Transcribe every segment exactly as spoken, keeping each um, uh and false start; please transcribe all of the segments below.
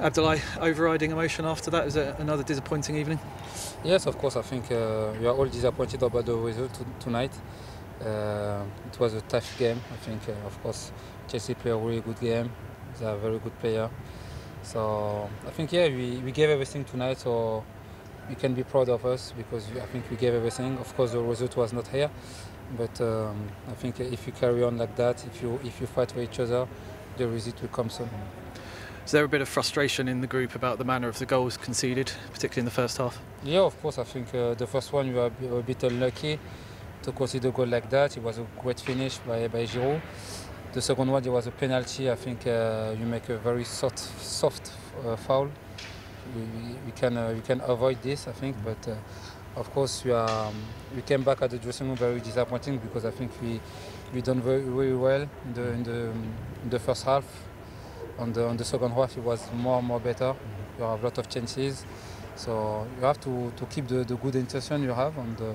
Abdoulaye, overriding emotion after that? Was it another disappointing evening? Yes, of course. I think uh, we are all disappointed about the result tonight. Uh, it was a tough game. I think, uh, of course, Chelsea play a really good game. They are a very good player. So I think, yeah, we, we gave everything tonight. So we can be proud of us because I think we gave everything. Of course, the result was not here, but um, I think if you carry on like that, if you if you fight for each other, the result will come soon. Is there a bit of frustration in the group about the manner of the goals conceded, particularly in the first half? Yeah, of course. I think uh, the first one, we were a bit unlucky to concede a goal like that. It was a great finish by, by Giroud. The second one, there was a penalty. I think uh, you make a very soft, soft uh, foul. We, we can uh, we can avoid this, I think, but uh, of course we are. Um, we came back at the dressing room very disappointing because I think we we done very, very well in the in the, in the first half. On the on the second half, it was more and more better. You have a lot of chances, so you have to to keep the, the good intention you have on the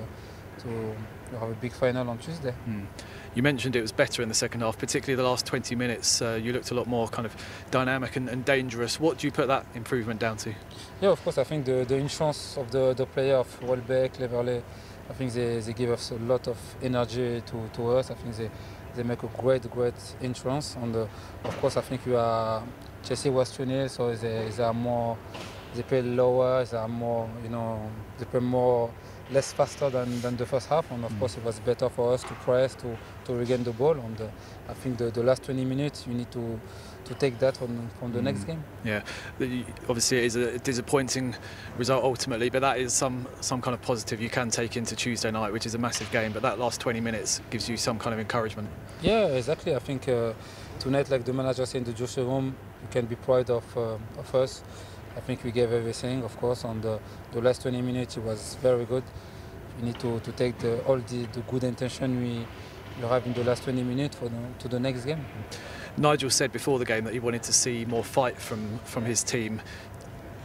to you have a big final on Tuesday. Mm. You mentioned it was better in the second half, particularly the last twenty minutes. Uh, you looked a lot more kind of dynamic and, and dangerous. What do you put that improvement down to? Yeah, of course, I think the, the insurance of the, the player of Welbeck, Leverley, I think they, they give us a lot of energy to, to us. I think they, they make a great, great insurance. And the, of course, I think we are, Chelsea was two nil, so they, they are more, they play lower, they are more, you know, they play more, less faster than, than the first half, and of mm. course it was better for us to press, to, to regain the ball. And uh, I think the, the last twenty minutes you need to, to take that from, from the mm. next game. Yeah, obviously it is a disappointing result ultimately, but that is some, some kind of positive you can take into Tuesday night, which is a massive game, but that last twenty minutes gives you some kind of encouragement. Yeah, exactly. I think uh, tonight, like the manager said in the dressing room, you can be proud of, uh, of us. I think we gave everything, of course. On the, the last twenty minutes, it was very good. We need to, to take the, all the, the good intention we, we have in the last twenty minutes for the, to the next game. Nigel said before the game that he wanted to see more fight from, from his team.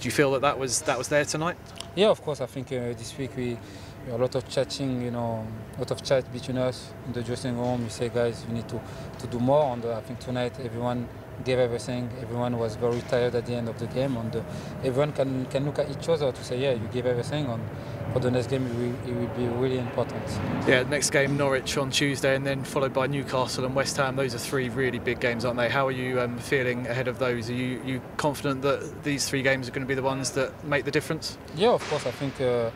Do you feel that that was, that was there tonight? Yeah, of course. I think uh, this week we, we had a lot of chatting, you know, a lot of chat between us in the dressing room. We say, guys, we need to, to do more. And uh, I think tonight everyone gave everything. Everyone was very tired at the end of the game, and uh, everyone can can look at each other to say, yeah, you gave everything. And for the next game, it will, it will be really important. Yeah, next game Norwich on Tuesday, and then followed by Newcastle and West Ham. Those are three really big games, aren't they? How are you um, feeling ahead of those? Are you you confident that these three games are going to be the ones that make the difference? Yeah, of course. I think uh,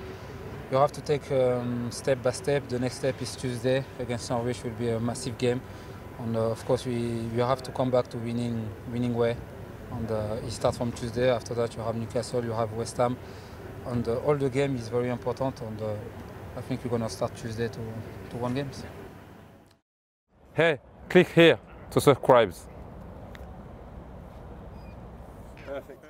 you have to take um, step by step. The next step is Tuesday against Norwich. Will be a massive game. And uh, of course, we, we have to come back to winning winning way. And uh, it starts from Tuesday. After that, you have Newcastle, you have West Ham. And uh, all the game is very important. And uh, I think we're going to start Tuesday to, to win games. Hey, click here to subscribe. Perfect.